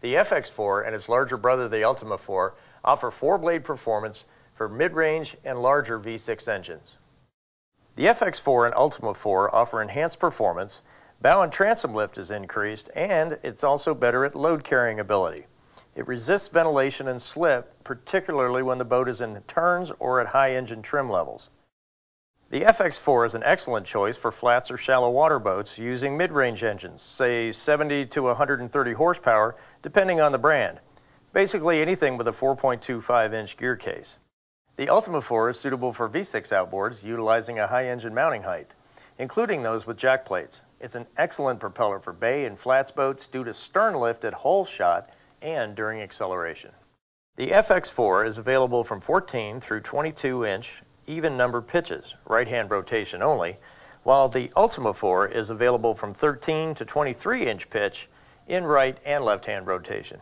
The FX4 and its larger brother, the Ultima 4, offer four-blade performance for mid-range and larger V6 engines. The FX4 and Ultima 4 offer enhanced performance, bow and transom lift is increased, and it's also better at load-carrying ability. It resists ventilation and slip, particularly when the boat is in turns or at high engine trim levels. The FX4 is an excellent choice for flats or shallow water boats using mid-range engines, say 70 to 130 horsepower, depending on the brand. Basically anything with a 4.25-inch gear case. The Ultima 4 is suitable for V6 outboards utilizing a high engine mounting height, including those with jack plates. It's an excellent propeller for bay and flats boats due to stern lift at hull shot and during acceleration. The FX4 is available from 14 through 22-inch even number pitches, right-hand rotation only, while the Ultima 4 is available from 13 to 23-inch pitch in right and left-hand rotation.